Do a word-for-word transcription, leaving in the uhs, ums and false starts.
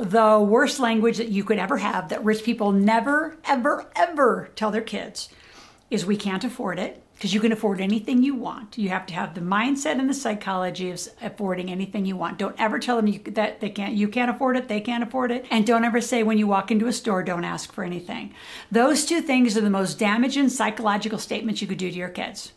the worst language that you could ever have, that rich people never, ever, ever tell their kids, is we can't afford it, because you can afford anything you want. You have to have the mindset and the psychology of affording anything you want. Don't ever tell them you, that they can't, you can't afford it, they can't afford it. And don't ever say when you walk into a store, don't ask for anything. Those two things are the most damaging psychological statements you could do to your kids.